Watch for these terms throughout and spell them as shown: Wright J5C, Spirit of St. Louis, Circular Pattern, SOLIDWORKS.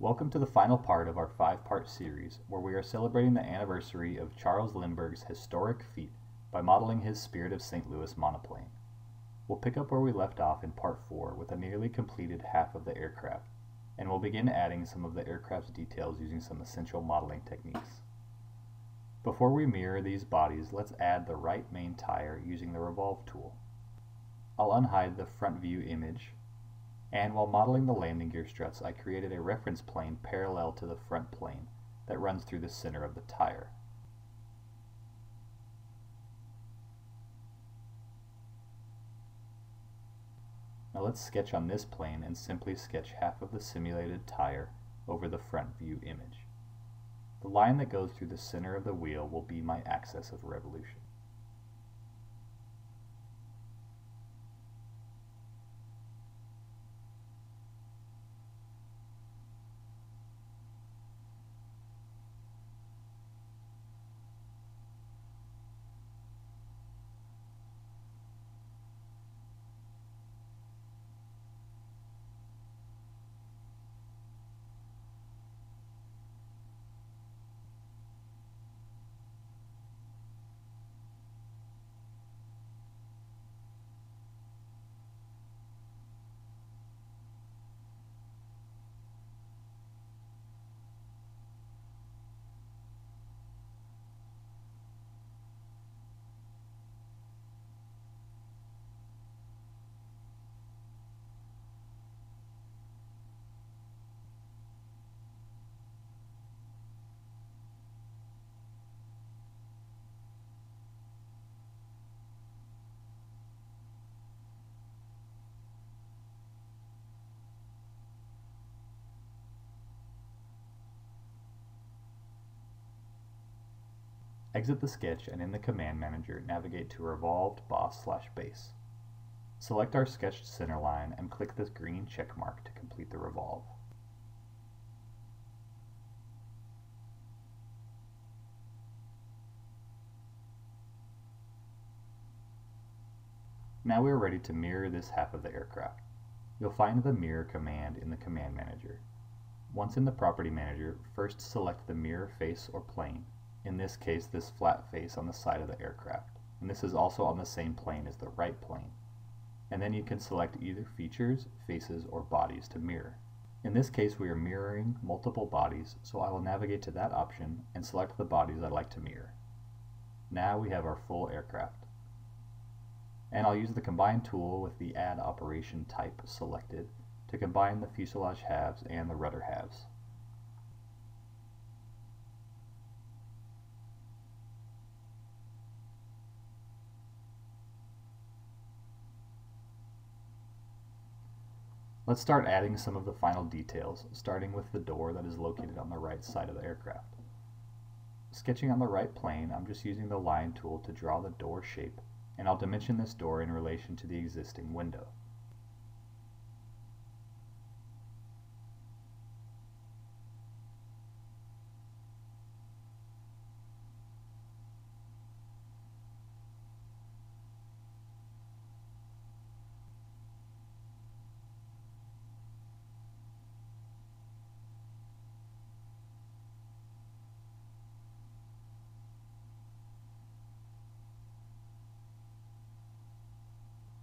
Welcome to the final part of our five-part series where we are celebrating the anniversary of Charles Lindbergh's historic feat by modeling his Spirit of St. Louis monoplane. We'll pick up where we left off in part 4 with a nearly completed half of the aircraft, and we'll begin adding some of the aircraft's details using some essential modeling techniques. Before we mirror these bodies, let's add the right main tire using the revolve tool. I'll unhide the front view image, and while modeling the landing gear struts, I created a reference plane parallel to the front plane that runs through the center of the tire. Now let's sketch on this plane and simply sketch half of the simulated tire over the front view image. The line that goes through the center of the wheel will be my axis of revolution. Exit the sketch and in the command manager navigate to revolved boss/base. Select our sketched center line and click this green check mark to complete the revolve. Now we are ready to mirror this half of the aircraft. You'll find the mirror command in the command manager. Once in the property manager, first select the mirror face or plane. In this case, this flat face on the side of the aircraft, and this is also on the same plane as the right plane. And then you can select either features, faces, or bodies to mirror. In this case, we are mirroring multiple bodies, so I will navigate to that option and select the bodies I'd like to mirror. Now we have our full aircraft. And I'll use the combine tool with the add operation type selected to combine the fuselage halves and the rudder halves. Let's start adding some of the final details, starting with the door that is located on the right side of the aircraft. Sketching on the right plane, I'm just using the line tool to draw the door shape, and I'll dimension this door in relation to the existing window.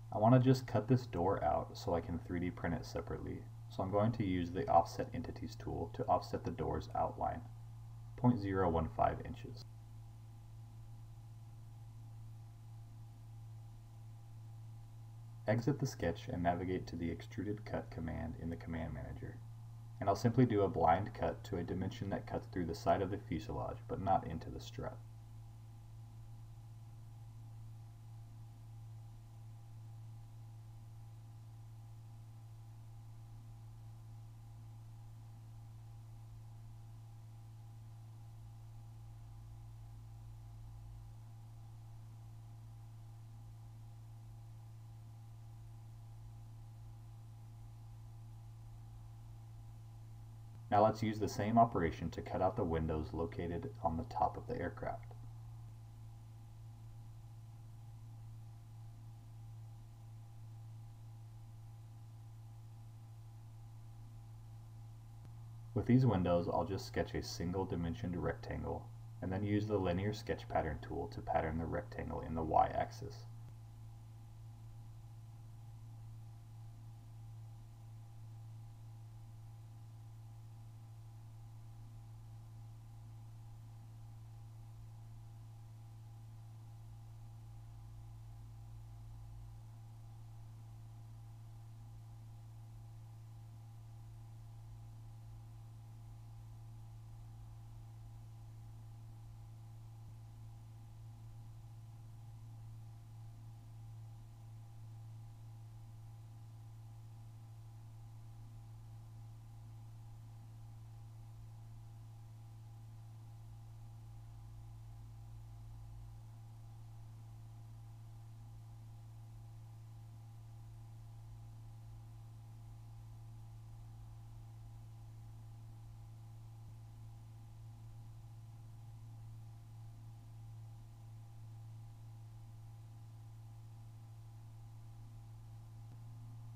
I want to just cut this door out so I can 3D print it separately, so I'm going to use the Offset Entities tool to offset the door's outline, 0.015 inches. Exit the sketch and navigate to the Extruded Cut command in the Command Manager, and I'll simply do a blind cut to a dimension that cuts through the side of the fuselage but not into the strut. Now let's use the same operation to cut out the windows located on the top of the aircraft. With these windows, I'll just sketch a single dimensioned rectangle, and then use the linear sketch pattern tool to pattern the rectangle in the y-axis.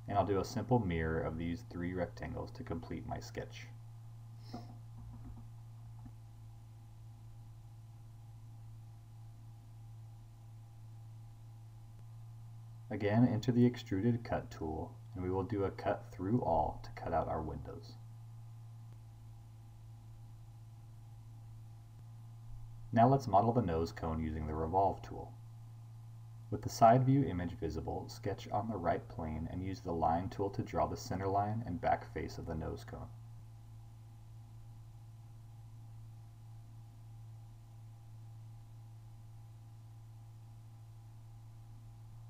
And I'll do a simple mirror of these three rectangles to complete my sketch. Again, enter the extruded cut tool, and we will do a cut through all to cut out our windows. Now let's model the nose cone using the revolve tool. With the side view image visible, sketch on the right plane and use the line tool to draw the center line and back face of the nose cone.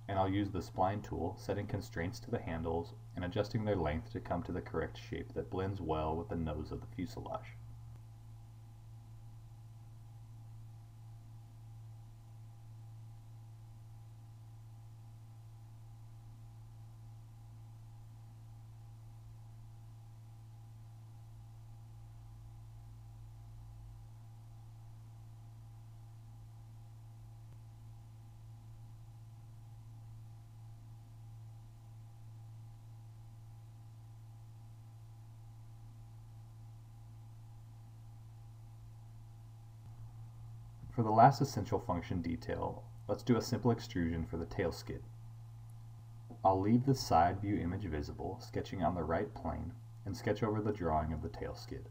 And I'll use the spline tool, setting constraints to the handles and adjusting their length to come to the correct shape that blends well with the nose of the fuselage. For the last essential function detail, let's do a simple extrusion for the tail skid. I'll leave the side view image visible, sketching on the right plane, and sketch over the drawing of the tail skid.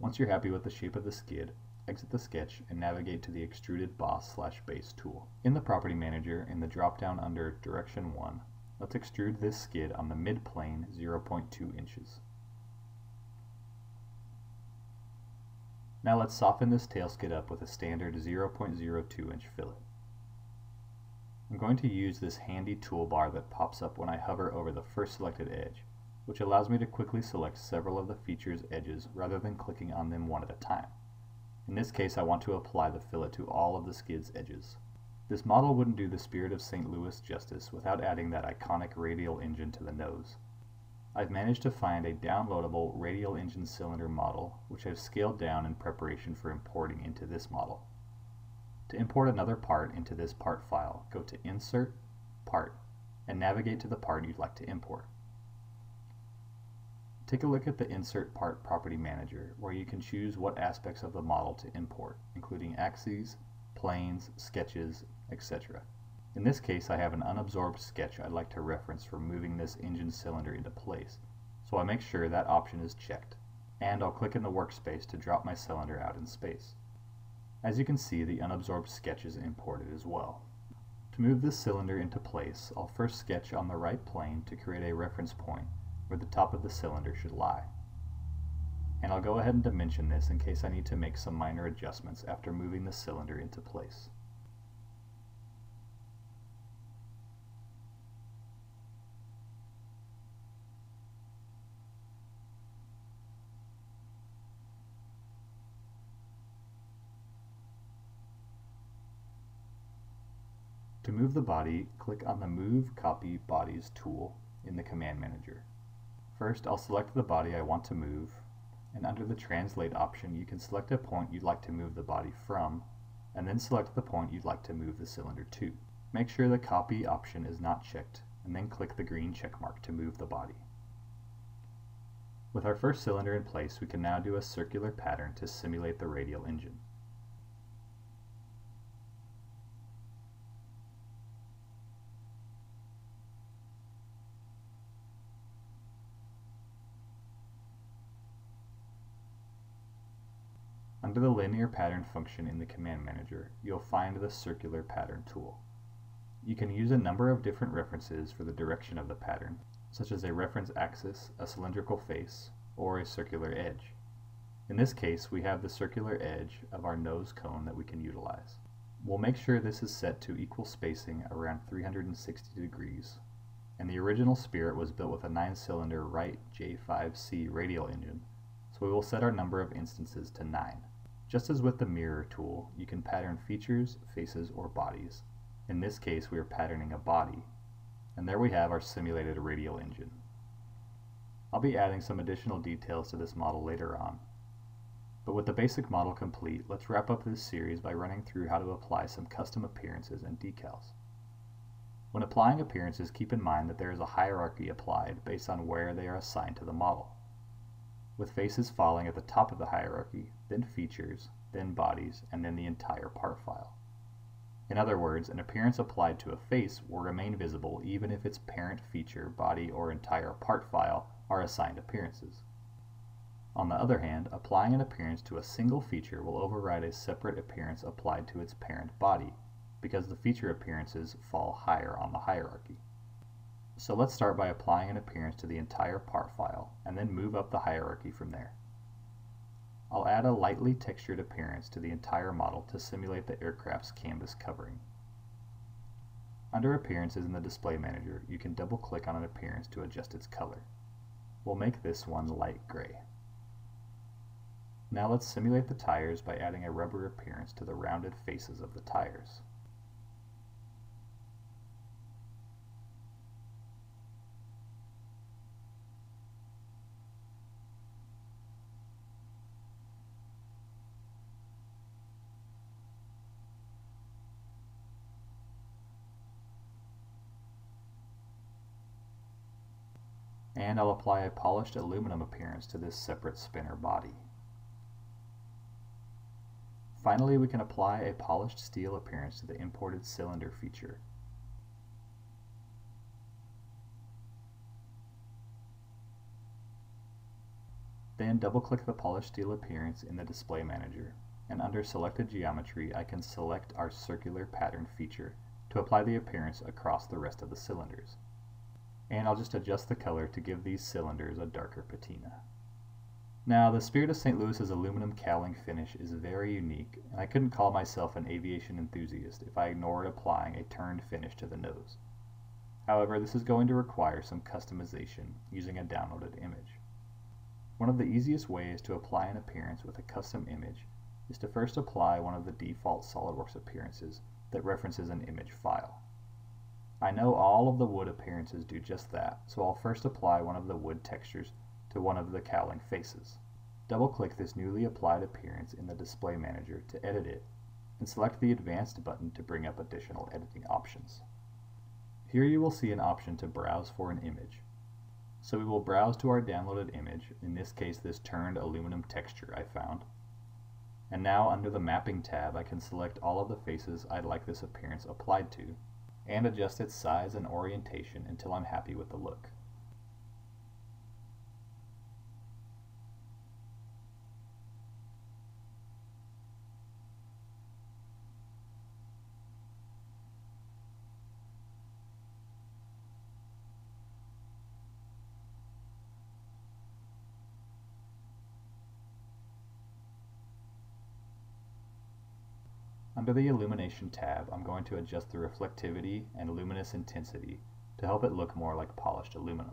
Once you're happy with the shape of the skid, exit the sketch and navigate to the extruded boss/base tool. In the property manager, in the drop-down under Direction 1, let's extrude this skid on the mid-plane 0.2 inches. Now let's soften this tail skid up with a standard 0.02 inch fillet. I'm going to use this handy toolbar that pops up when I hover over the first selected edge, which allows me to quickly select several of the feature's edges rather than clicking on them one at a time. In this case, I want to apply the fillet to all of the skid's edges. This model wouldn't do the Spirit of St. Louis justice without adding that iconic radial engine to the nose. I've managed to find a downloadable radial engine cylinder model, which I've scaled down in preparation for importing into this model. To import another part into this part file, go to Insert, Part, and navigate to the part you'd like to import. Take a look at the Insert Part Property Manager, where you can choose what aspects of the model to import, including axes, planes, sketches, etc. In this case, I have an unabsorbed sketch I'd like to reference for moving this engine cylinder into place, so I make sure that option is checked, and I'll click in the workspace to drop my cylinder out in space. As you can see, the unabsorbed sketch is imported as well. To move this cylinder into place, I'll first sketch on the right plane to create a reference point where the top of the cylinder should lie. And I'll go ahead and dimension this in case I need to make some minor adjustments after moving the cylinder into place. To move the body, click on the Move Copy Bodies tool in the Command Manager. First, I'll select the body I want to move, and under the Translate option, you can select a point you'd like to move the body from, and then select the point you'd like to move the cylinder to. Make sure the Copy option is not checked, and then click the green check mark to move the body. With our first cylinder in place, we can now do a circular pattern to simulate the radial engine. Under the linear pattern function in the Command Manager, you'll find the circular pattern tool. You can use a number of different references for the direction of the pattern, such as a reference axis, a cylindrical face, or a circular edge. In this case, we have the circular edge of our nose cone that we can utilize. We'll make sure this is set to equal spacing around 360 degrees, and the original Spirit was built with a 9-cylinder Wright J5C radial engine, so we will set our number of instances to 9. Just as with the mirror tool, you can pattern features, faces, or bodies. In this case, we are patterning a body, and there we have our simulated radial engine. I'll be adding some additional details to this model later on, but with the basic model complete, let's wrap up this series by running through how to apply some custom appearances and decals. When applying appearances, keep in mind that there is a hierarchy applied based on where they are assigned to the model, with faces falling at the top of the hierarchy, then features, then bodies, and then the entire part file. In other words, an appearance applied to a face will remain visible even if its parent feature, body, or entire part file are assigned appearances. On the other hand, applying an appearance to a single feature will override a separate appearance applied to its parent body, because the feature appearances fall higher on the hierarchy. So let's start by applying an appearance to the entire part file, and then move up the hierarchy from there. I'll add a lightly textured appearance to the entire model to simulate the aircraft's canvas covering. Under Appearances in the Display Manager, you can double-click on an appearance to adjust its color. We'll make this one light gray. Now let's simulate the tires by adding a rubber appearance to the rounded faces of the tires. And I'll apply a polished aluminum appearance to this separate spinner body. Finally, we can apply a polished steel appearance to the imported cylinder feature. Then double-click the polished steel appearance in the Display Manager, and under Selected Geometry, I can select our circular pattern feature to apply the appearance across the rest of the cylinders. And I'll just adjust the color to give these cylinders a darker patina. Now, the Spirit of St. Louis's aluminum cowling finish is very unique, and I couldn't call myself an aviation enthusiast if I ignored applying a turned finish to the nose. However, this is going to require some customization using a downloaded image. One of the easiest ways to apply an appearance with a custom image is to first apply one of the default SOLIDWORKS appearances that references an image file. I know all of the wood appearances do just that, so I'll first apply one of the wood textures to one of the cowling faces. Double-click this newly applied appearance in the Display Manager to edit it, and select the Advanced button to bring up additional editing options. Here you will see an option to browse for an image. So we will browse to our downloaded image, in this case this turned aluminum texture I found. And now under the Mapping tab I can select all of the faces I'd like this appearance applied to, and adjust its size and orientation until I'm happy with the look. Under the Illumination tab, I'm going to adjust the reflectivity and luminous intensity to help it look more like polished aluminum.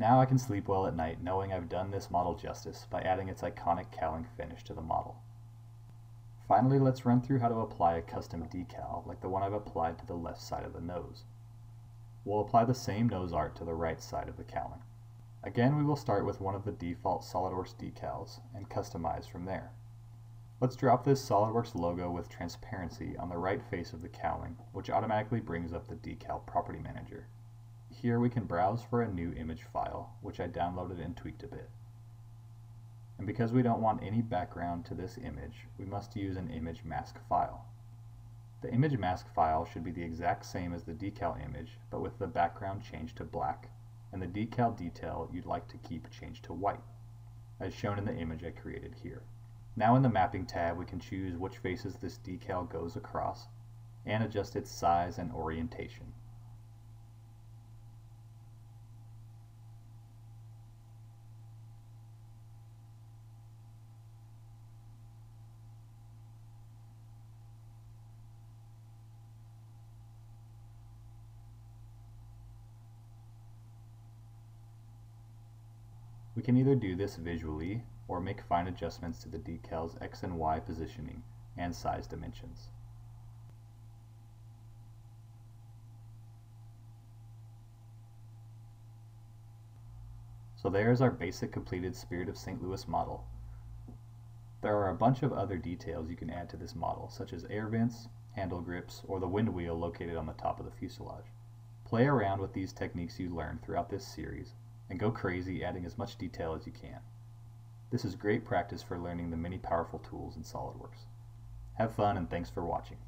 Now I can sleep well at night knowing I've done this model justice by adding its iconic cowling finish to the model. Finally, let's run through how to apply a custom decal like the one I've applied to the left side of the nose. We'll apply the same nose art to the right side of the cowling. Again, we will start with one of the default SOLIDWORKS decals and customize from there. Let's drop this SOLIDWORKS logo with transparency on the right face of the cowling, which automatically brings up the decal property manager. Here we can browse for a new image file, which I downloaded and tweaked a bit. And because we don't want any background to this image, we must use an image mask file. The image mask file should be the exact same as the decal image, but with the background changed to black, and the decal detail you'd like to keep changed to white, as shown in the image I created here. Now in the mapping tab, we can choose which faces this decal goes across and adjust its size and orientation. We can either do this visually or make fine adjustments to the decal's X and Y positioning and size dimensions. So there's our basic completed Spirit of St. Louis model. There are a bunch of other details you can add to this model, such as air vents, handle grips, or the wind wheel located on the top of the fuselage. Play around with these techniques you learned throughout this series, and go crazy adding as much detail as you can. This is great practice for learning the many powerful tools in SOLIDWORKS. Have fun and thanks for watching.